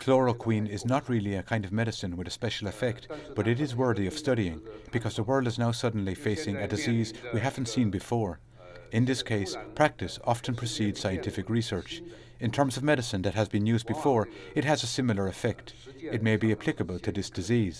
Chloroquine is not really a kind of medicine with a special effect, but it is worthy of studying, because the world is now suddenly facing a disease we haven't seen before. In this case, practice often precedes scientific research. In terms of medicine that has been used before, it has a similar effect. It may be applicable to this disease.